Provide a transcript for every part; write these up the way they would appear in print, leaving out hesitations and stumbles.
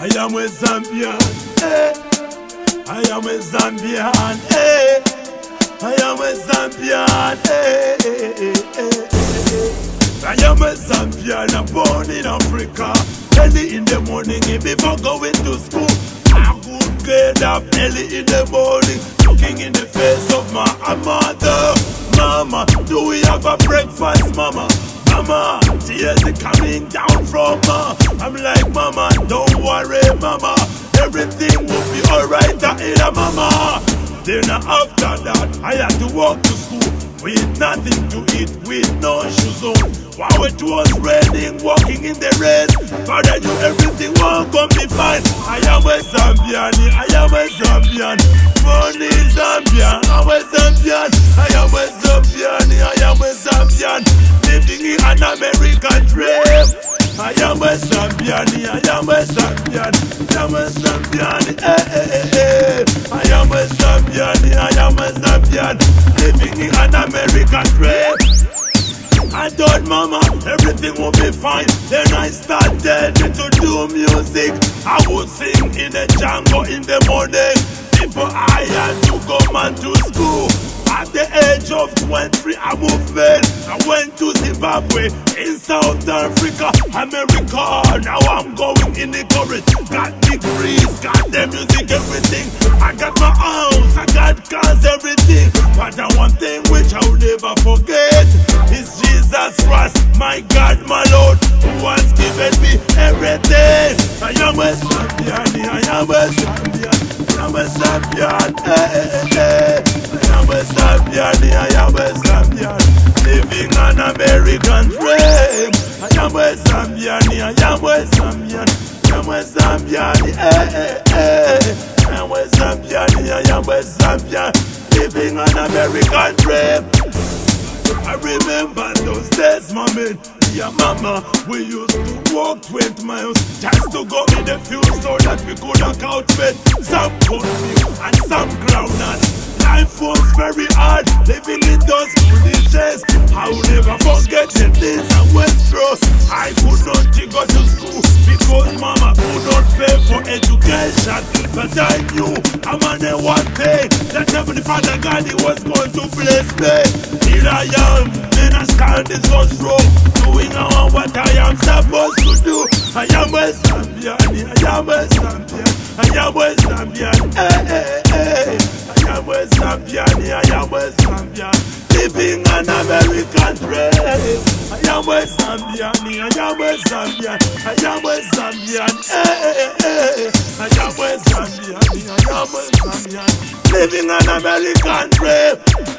I am a Zambian, eh. I am a Zambian, eh. I am a Zambian, eh, eh, eh, eh, eh. I am a Zambian, I'm born in Africa. Early in the morning, before going to school, I would get up early in the morning, looking in the face of my mother. Mama, do we have a breakfast, mama? Mama, tears are coming down from her. I'm like, mama, don't worry, mama, everything will be alright, mama. Then after that, I had to walk to school with nothing to eat, with no shoes on. While it was raining, walking in the rain, but I knew everything won't come be fine. I am a Zambian, I am a Zambian, born in Zambian, I'm a Zambian, I am a Zambian, I am a Zambian, living in an American dream. I am a Zambian, I am a Zambian, I am a Zambian, eh, eh, eh, eh. I am a Zambian, I am a Zambian, living in an American dream. I thought, mama, everything will be fine. Then I started to do music. I would sing in the jungle in the morning. People, I had to go man to school. At the age of 23, I moved man. I went to Zimbabwe in South Africa, America. Now I'm going in the current. Got degrees, got the music, everything. I got my house, I got cars, everything. But the one thing which I will never forget is Jesus Christ, my God, my Lord, who has given me everything. I am a Zambian, I am a Zambian, I am a Zambian, eh, eh, eh. I am a Zambian, I am a Zambian, living an American dream. I am a Zambian, I am a Zambian, I am a Zambian, eh, eh, eh. I am a Zambian, I am a Zambian, living an American dream. I remember those days, mommy. Yeah, mama, we used to walk 20 miles just to go in the field so that we could account for some good meal and some groundnut. Life was very hard, living in those conditions. I will never forget the things I went through. I could not go to school because mama could not pay for education. But I knew I'm on the one thing that Heavenly Father God, he was going to bless me. Here I am, then I stand this was wrong, doing what I am supposed to do. I am a Zambian, I am a Zambian, I am a Zambian, eh, eh, eh. I am a Zambian, I am a Zambian, living an American dream. I am a Zambian, I am a Zambian, I am a Zambian, eh, eh, eh. I am a Zambian, I am a Zambian, living an American dream.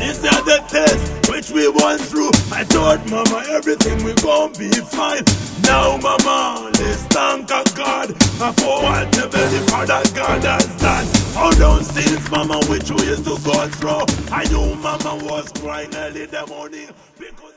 These are the tests which we went through. I thought, mama, everything we gon' be fine. Now, mama, let's thank God for what the very Father God has done. All those things, mama, which we used to go through. I knew mama was crying early in the morning because